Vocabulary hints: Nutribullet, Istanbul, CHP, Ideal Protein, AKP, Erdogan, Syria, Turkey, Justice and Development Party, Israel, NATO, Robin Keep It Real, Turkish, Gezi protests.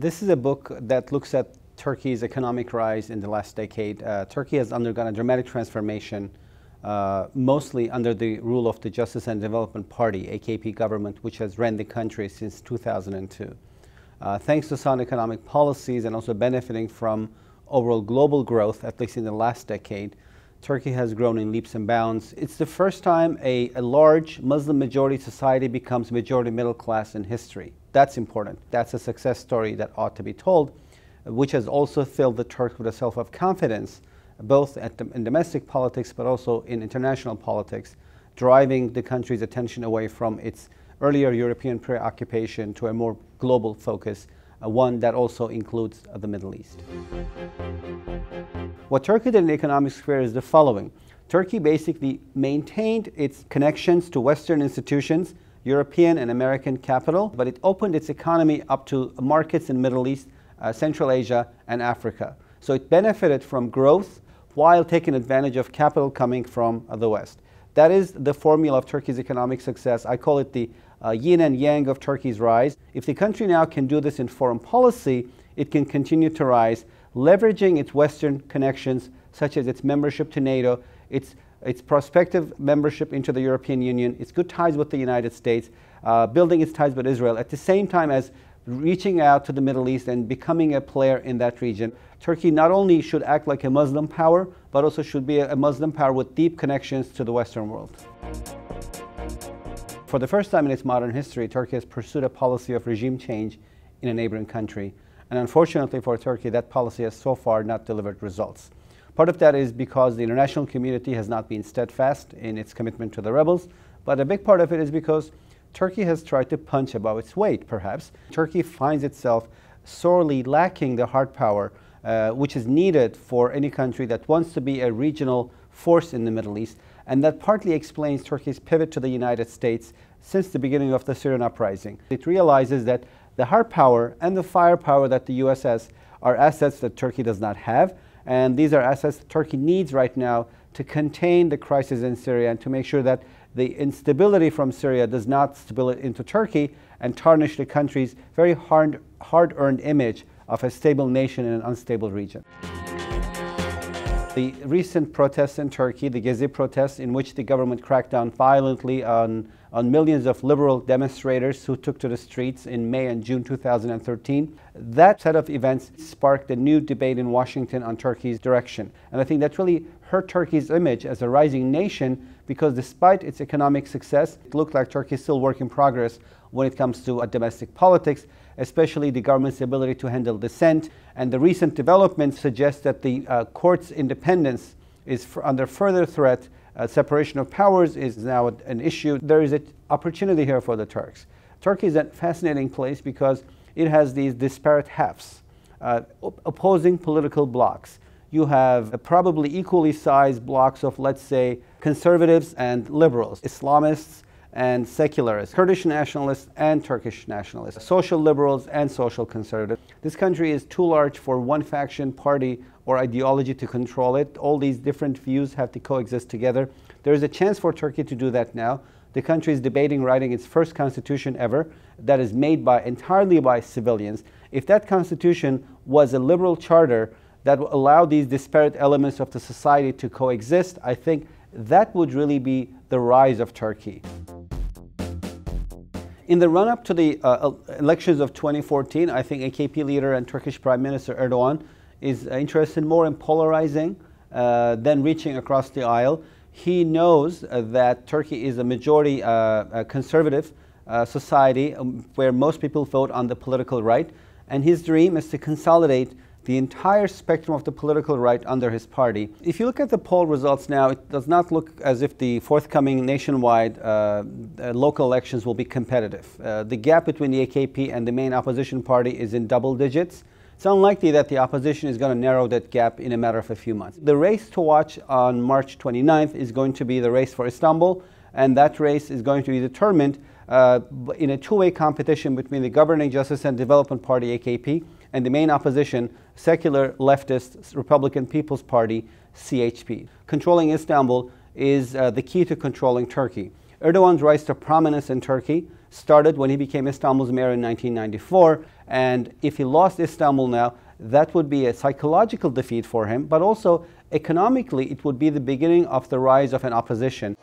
This is a book that looks at Turkey's economic rise in the last decade. Turkey has undergone a dramatic transformation, mostly under the rule of the Justice and Development Party, AKP government, which has run the country since 2002. Thanks to sound economic policies and also benefiting from overall global growth, at least in the last decade, Turkey has grown in leaps and bounds. It's the first time a large Muslim majority society becomes majority middle class in history. That's important. That's a success story that ought to be told, which has also filled the Turks with a self of confidence, both in domestic politics but also in international politics, driving the country's attention away from its earlier European preoccupation to a more global focus, one that also includes the Middle East. What Turkey did in the economic sphere is the following. Turkey basically maintained its connections to Western institutions, European and American capital, but it opened its economy up to markets in Middle East, Central Asia, and Africa. So it benefited from growth while taking advantage of capital coming from the West. That is the formula of Turkey's economic success. I call it the yin and yang of Turkey's rise. If the country now can do this in foreign policy, it can continue to rise, leveraging its Western connections, such as its membership to NATO, its prospective membership into the European Union, its good ties with the United States, building its ties with Israel, at the same time as reaching out to the Middle East and becoming a player in that region. Turkey not only should act like a Muslim power, but also should be a Muslim power with deep connections to the Western world. For the first time in its modern history, Turkey has pursued a policy of regime change in a neighboring country. And unfortunately for Turkey, that policy has so far not delivered results. Part of that is because the international community has not been steadfast in its commitment to the rebels, but a big part of it is because Turkey has tried to punch above its weight, perhaps. Turkey finds itself sorely lacking the hard power which is needed for any country that wants to be a regional force in the Middle East, and that partly explains Turkey's pivot to the United States since the beginning of the Syrian uprising. It realizes that the hard power and the firepower that the U.S. has are assets that Turkey does not have, and these are assets that Turkey needs right now to contain the crisis in Syria and to make sure that the instability from Syria does not spill into Turkey and tarnish the country's very hard-earned image of a stable nation in an unstable region. The recent protests in Turkey, the Gezi protests, in which the government cracked down violently on millions of liberal demonstrators who took to the streets in May and June 2013, that set of events sparked a new debate in Washington on Turkey's direction. And I think that really hurt Turkey's image as a rising nation, because despite its economic success, it looked like Turkey is still a work in progress when it comes to domestic politics, especially the government's ability to handle dissent. And the recent developments suggest that the court's independence is under further threat. Separation of powers is now an issue. There is an opportunity here for the Turks. Turkey is a fascinating place because it has these disparate halves, opposing political blocs. You have probably equally sized blocks of, let's say, conservatives and liberals, Islamists and secularists, Kurdish nationalists and Turkish nationalists, social liberals and social conservatives. This country is too large for one faction, party, or ideology to control it. All these different views have to coexist together. There is a chance for Turkey to do that now. The country is debating writing its first constitution ever that is made entirely by civilians. If that constitution was a liberal charter that would allow these disparate elements of the society to coexist, I think that would really be the rise of Turkey. In the run-up to the elections of 2014, I think AKP leader and Turkish Prime Minister Erdogan is interested more in polarizing than reaching across the aisle. He knows that Turkey is a majority conservative society where most people vote on the political right, and his dream is to consolidate the entire spectrum of the political right under his party. If you look at the poll results now, it does not look as if the forthcoming nationwide local elections will be competitive. The gap between the AKP and the main opposition party is in double digits. It's unlikely that the opposition is going to narrow that gap in a matter of a few months. The race to watch on March 29th is going to be the race for Istanbul, and that race is going to be determined in a two-way competition between the governing Justice and Development Party, AKP, and the main opposition, secular leftist Republican People's Party, CHP. Controlling Istanbul is the key to controlling Turkey. Erdogan's rise to prominence in Turkey started when he became Istanbul's mayor in 1994. And if he lost Istanbul now, that would be a psychological defeat for him, but also economically it would be the beginning of the rise of an opposition.